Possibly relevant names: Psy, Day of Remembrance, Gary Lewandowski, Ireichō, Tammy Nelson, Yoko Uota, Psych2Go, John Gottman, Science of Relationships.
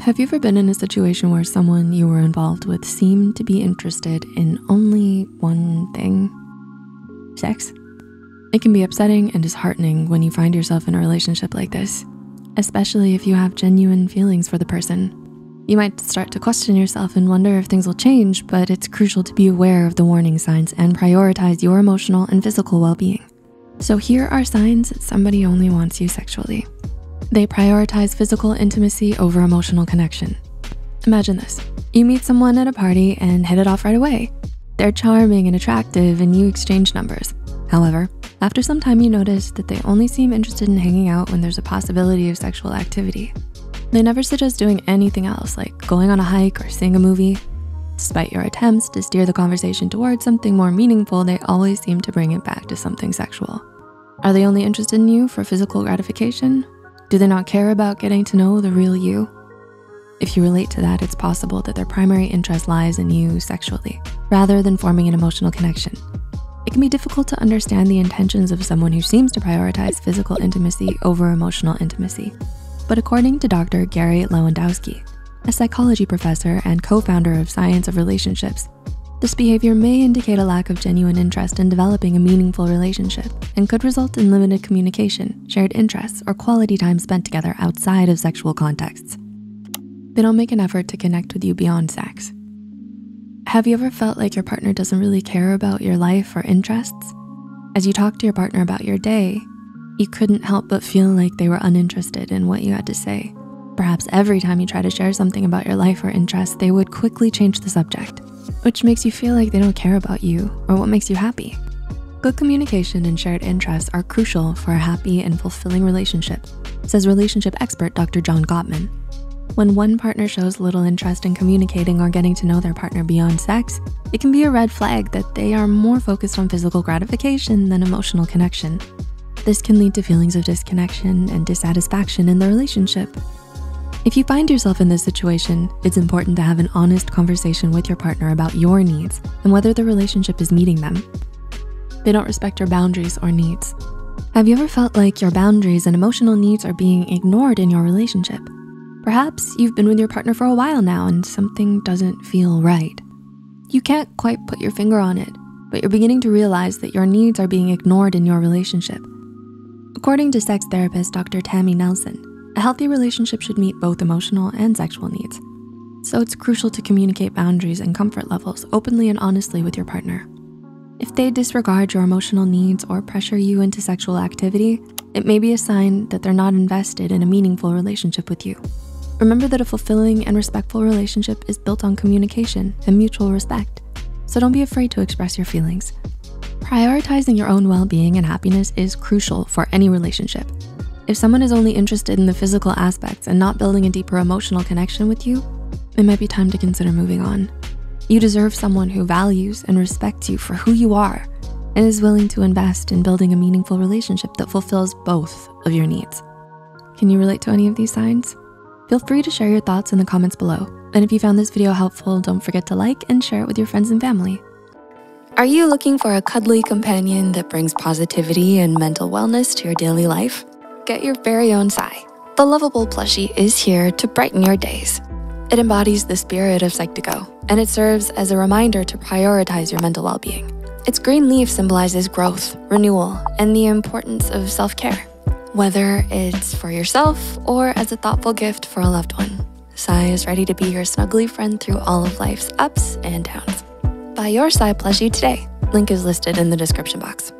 Have you ever been in a situation where someone you were involved with seemed to be interested in only one thing? Sex. It can be upsetting and disheartening when you find yourself in a relationship like this, especially if you have genuine feelings for the person. You might start to question yourself and wonder if things will change, but it's crucial to be aware of the warning signs and prioritize your emotional and physical well-being. So here are signs that somebody only wants you sexually. They prioritize physical intimacy over emotional connection. Imagine this. You meet someone at a party and hit it off right away. They're charming and attractive and you exchange numbers. However, after some time you notice that they only seem interested in hanging out when there's a possibility of sexual activity. They never suggest doing anything else, like going on a hike or seeing a movie. Despite your attempts to steer the conversation towards something more meaningful, they always seem to bring it back to something sexual. Are they only interested in you for physical gratification? Do they not care about getting to know the real you? If you relate to that, it's possible that their primary interest lies in you sexually, rather than forming an emotional connection. It can be difficult to understand the intentions of someone who seems to prioritize physical intimacy over emotional intimacy. But according to Dr. Gary Lewandowski, a psychology professor and co-founder of Science of Relationships, this behavior may indicate a lack of genuine interest in developing a meaningful relationship and could result in limited communication, shared interests, or quality time spent together outside of sexual contexts. They don't make an effort to connect with you beyond sex. Have you ever felt like your partner doesn't really care about your life or interests? As you talk to your partner about your day, you couldn't help but feel like they were uninterested in what you had to say. Perhaps every time you try to share something about your life or interests, they would quickly change the subject, which makes you feel like they don't care about you or what makes you happy. Good communication and shared interests are crucial for a happy and fulfilling relationship, says relationship expert Dr. John Gottman. When one partner shows little interest in communicating or getting to know their partner beyond sex, it can be a red flag that they are more focused on physical gratification than emotional connection. This can lead to feelings of disconnection and dissatisfaction in the relationship. If you find yourself in this situation, it's important to have an honest conversation with your partner about your needs and whether the relationship is meeting them. They don't respect your boundaries or needs. Have you ever felt like your boundaries and emotional needs are being ignored in your relationship? Perhaps you've been with your partner for a while now and something doesn't feel right. You can't quite put your finger on it, but you're beginning to realize that your needs are being ignored in your relationship. According to sex therapist Dr. Tammy Nelson, a healthy relationship should meet both emotional and sexual needs. So it's crucial to communicate boundaries and comfort levels openly and honestly with your partner. If they disregard your emotional needs or pressure you into sexual activity, it may be a sign that they're not invested in a meaningful relationship with you. Remember that a fulfilling and respectful relationship is built on communication and mutual respect, so don't be afraid to express your feelings. Prioritizing your own well-being and happiness is crucial for any relationship. If someone is only interested in the physical aspects and not building a deeper emotional connection with you, it might be time to consider moving on. You deserve someone who values and respects you for who you are and is willing to invest in building a meaningful relationship that fulfills both of your needs. Can you relate to any of these signs? Feel free to share your thoughts in the comments below. And if you found this video helpful, don't forget to like and share it with your friends and family. Are you looking for a cuddly companion that brings positivity and mental wellness to your daily life? Get your very own Psy. The lovable plushie is here to brighten your days. It embodies the spirit of Psych2Go, and it serves as a reminder to prioritize your mental well-being. Its green leaf symbolizes growth, renewal, and the importance of self-care, whether it's for yourself or as a thoughtful gift for a loved one. Psy is ready to be your snuggly friend through all of life's ups and downs. Buy your Psy plushie today. Link is listed in the description box.